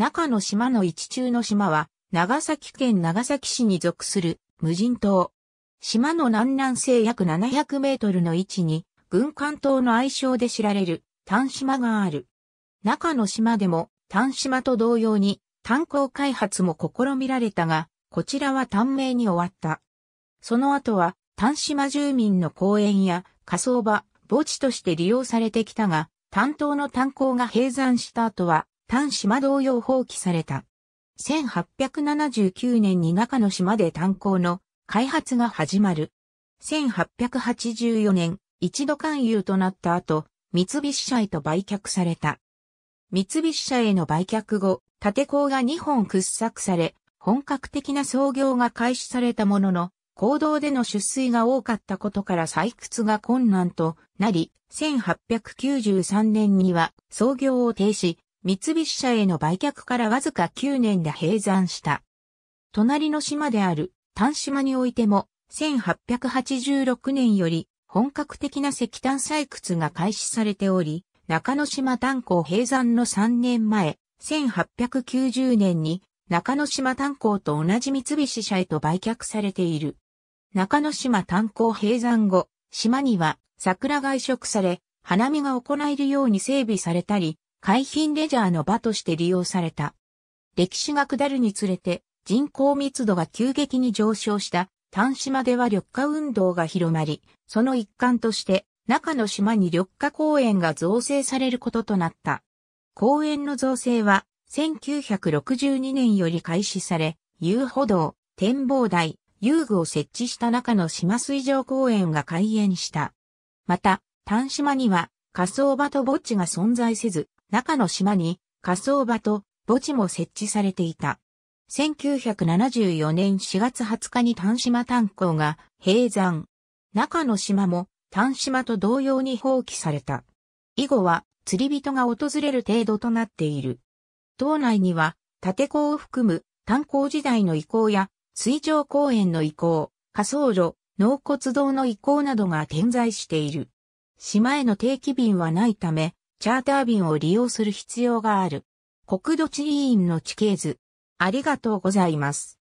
中之島の一中の島は、長崎県長崎市に属する無人島。島の南南西約700メートルの位置に、軍艦島の愛称で知られる淡島がある。中之島でも淡島と同様に炭鉱開発も試みられたが、こちらは短命に終わった。その後は淡島住民の公園や火葬場、墓地として利用されてきたが、淡島の炭鉱が閉山した後は、淡島同様放棄された。1879年に中之島で炭鉱の開発が始まる。1884年、一度官有となった後、三菱社へと売却された。三菱社への売却後、立坑が2本掘削され、本格的な操業が開始されたものの、坑道での出水が多かったことから採掘が困難となり、1893年には操業を停止。三菱社への売却からわずか9年で閉山した。隣の島である淡島においても1886年より本格的な石炭採掘が開始されており、中之島炭鉱閉山の3年前、1890年に中之島炭鉱と同じ三菱社へと売却されている。中之島炭鉱閉山後、島には桜が移植され、花見が行えるように整備されたり、海浜レジャーの場として利用された。歴史が下るにつれて人口密度が急激に上昇した淡島では緑化運動が広まり、その一環として中之島に緑化公園が造成されることとなった。公園の造成は1962年より開始され、遊歩道、展望台、遊具を設置した中之島水上公園が開園した。また、淡島には火葬場と墓地が存在せず、中之島に火葬場と墓地も設置されていた。1974年4月20日に淡島炭鉱が閉山。中之島も淡島と同様に放棄された。以後は釣り人が訪れる程度となっている。島内には立坑を含む炭鉱時代の遺構や水上公園の遺構、火葬炉、納骨堂の遺構などが点在している。島への定期便はないため、チャーター便を利用する必要がある。国土地理院の地形図。ありがとうございます。